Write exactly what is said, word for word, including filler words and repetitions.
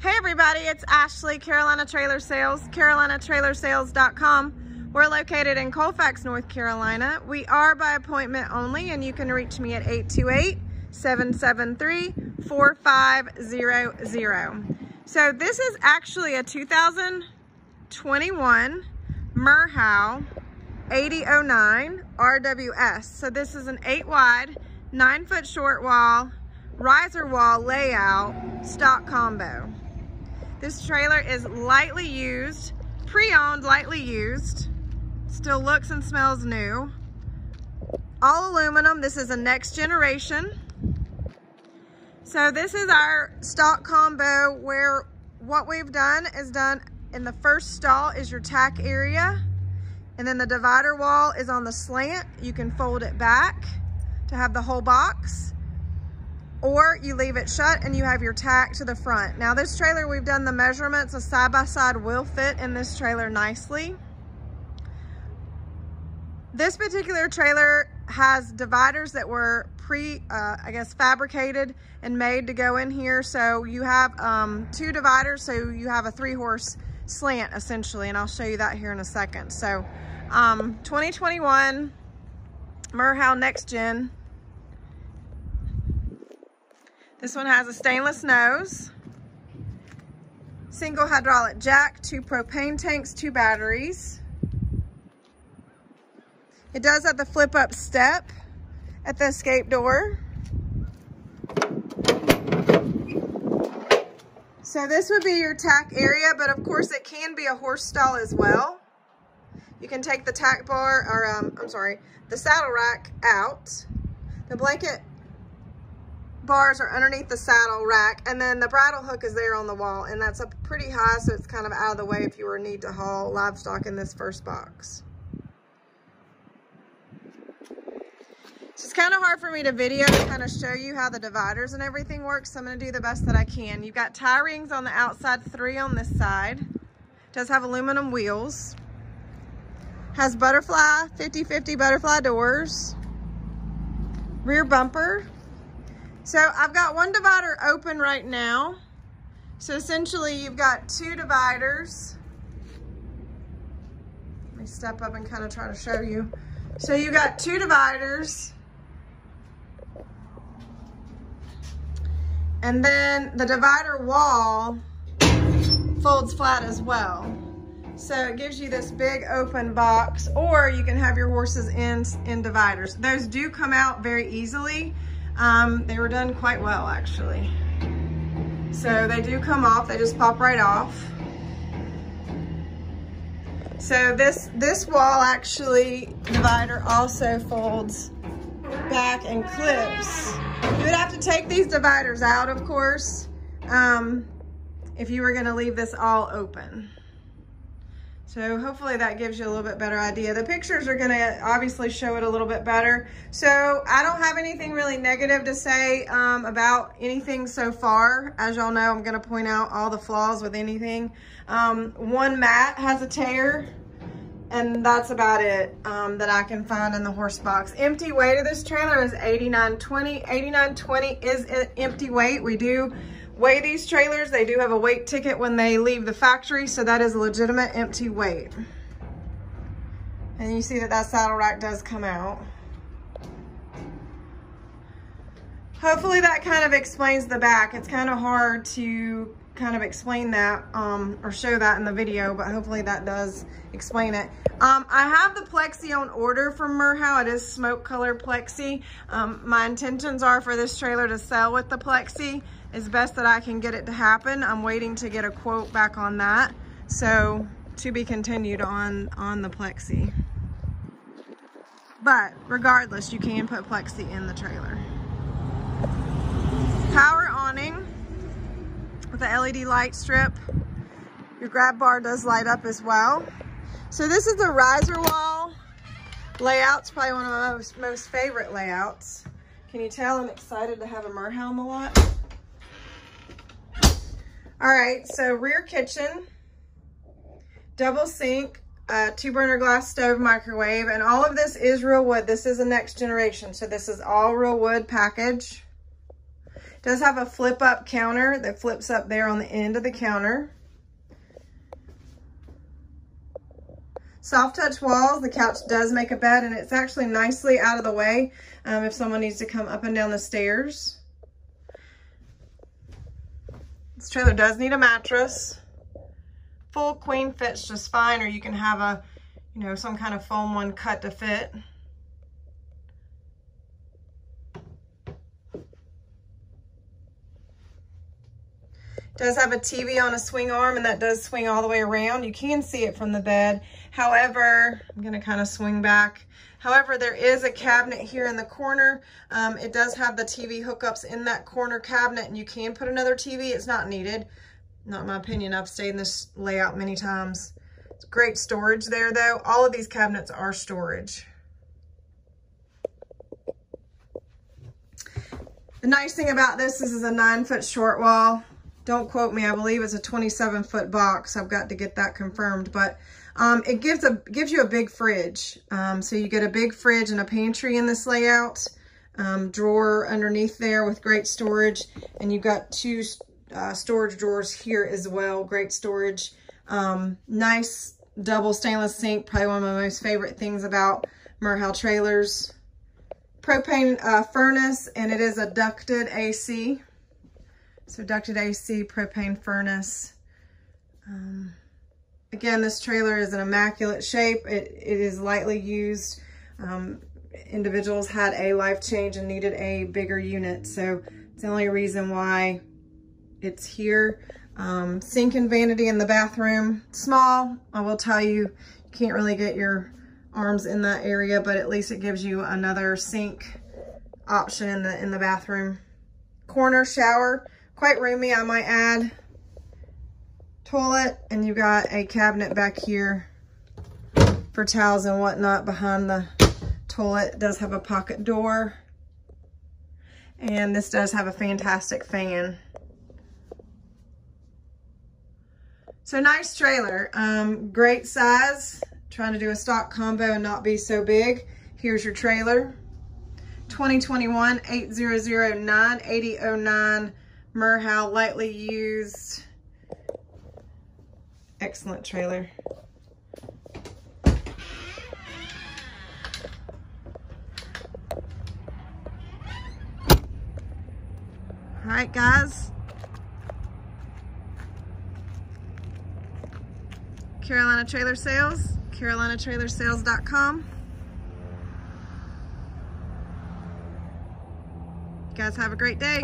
Hey everybody, it's Ashley, Carolina Trailer Sales, carolina trailer sales dot com. We're located in Colfax, North Carolina. We are by appointment only, and you can reach me at eight two eight, seven seven three, four five zero zero. So this is actually a two thousand twenty-one Merhow eighty oh nine R W S. So this is an eight wide, nine foot short wall, riser wall layout, stock combo. This trailer is lightly used, pre-owned, lightly used, still looks and smells new. All aluminum, this is a next generation. So this is our stock combo, where what we've done is done in the first stall is your tack area, and then the divider wall is on the slant. You can fold it back to have the whole box, or you leave it shut and you have your tack to the front. Now this trailer, we've done the measurements. A side-by-side will fit in this trailer nicely. This particular trailer has dividers that were pre, uh, I guess, fabricated and made to go in here. So you have um, two dividers, so you have a three horse slant essentially, and I'll show you that here in a second. So um, twenty twenty-one Merhow Next Gen. This one has a stainless nose, single hydraulic jack, two propane tanks, two batteries. It does have the flip up step at the escape door. So this would be your tack area, but of course it can be a horse stall as well. You can take the tack bar, or um, I'm sorry, the saddle rack out. The blanket bars are underneath the saddle rack, and then the bridle hook is there on the wall, and that's up pretty high, so it's kind of out of the way if you were need to haul livestock in this first box. It's kind of hard for me to video to kind of show you how the dividers and everything works, so I'm going to do the best that I can. You've got tie rings on the outside, three on this side. It does have aluminum wheels. Has butterfly, fifty fifty butterfly doors. Rear bumper. So I've got one divider open right now. So essentially you've got two dividers. Let me step up and kind of try to show you. So you've got two dividers. And then the divider wall folds flat as well. So it gives you this big open box, or you can have your horses in, in dividers. Those do come out very easily. Um, they were done quite well, actually. So they do come off, they just pop right off. So this, this wall actually, divider also folds back and clips. You would have to take these dividers out, of course, um, if you were gonna leave this all open. So hopefully that gives you a little bit better idea. The pictures are gonna obviously show it a little bit better. So I don't have anything really negative to say um, about anything so far. As y'all know, I'm gonna point out all the flaws with anything. Um, one mat has a tear, and that's about it um, that I can find in the horse box. Empty weight of this trailer is eighty-nine twenty. eighty-nine twenty is an empty weight. We do weigh these trailers. They do have a weight ticket when they leave the factory, so that is a legitimate empty weight. And you see that that saddle rack does come out. Hopefully that kind of explains the back. It's kind of hard to kind of explain that um, or show that in the video, but hopefully that does explain it. Um, I have the plexi on order from Merhow. It is smoke color plexi. Um, my intentions are for this trailer to sell with the plexi as best that I can get it to happen. I'm waiting to get a quote back on that. So to be continued on, on the plexi. But regardless, you can put plexi in the trailer. Power awning with the L E D light strip. Your grab bar does light up as well. So this is the riser wall layout. It's probably one of my most, most favorite layouts. Can you tell I'm excited to have a Merhow a lot? All right, so rear kitchen, double sink, uh, two burner glass stove, microwave, and all of this is real wood. This is a next generation, so this is all real wood package. does have a flip up counter that flips up there on the end of the counter. Soft touch walls. The couch does make a bed, and it's actually nicely out of the way um, if someone needs to come up and down the stairs. This trailer does need a mattress. Full queen fits just fine, or you can have a, you know, some kind of foam one cut to fit. Does have a T V on a swing arm, and that does swing all the way around. You can see it from the bed. However, I'm gonna kind of swing back. However, there is a cabinet here in the corner. Um, it does have the T V hookups in that corner cabinet, and you can put another T V. It's not needed. Not my opinion. I've stayed in this layout many times. It's great storage there though. All of these cabinets are storage. The nice thing about this is it's a nine foot short wall. Don't quote me, I believe it's a twenty-seven foot box. I've got to get that confirmed, but um, it gives a gives you a big fridge. Um, so you get a big fridge and a pantry in this layout, um, drawer underneath there with great storage. And you've got two uh, storage drawers here as well, great storage. Um, nice double stainless sink, probably one of my most favorite things about Merhow trailers. Propane uh, furnace, and it is a ducted A C. So ducted A C, propane furnace. Um, again, this trailer is an immaculate shape. It, it is lightly used. Um, individuals had a life change and needed a bigger unit. So it's the only reason why it's here. Um, sink and vanity in the bathroom. Small, I will tell you, you can't really get your arms in that area, but at least it gives you another sink option in the, in the bathroom. Corner shower. Quite roomy, I might add. Toilet, and you've got a cabinet back here for towels and whatnot behind the toilet. It does have a pocket door, and this does have a fantastic fan. So nice trailer, um, great size. Trying to do a stock combo and not be so big. Here's your trailer. twenty twenty-one eight zero zero nine eighty oh nine. Merhow, lightly used, excellent trailer. All right, guys. Carolina Trailer Sales, carolina trailer sales dot com. You guys have a great day.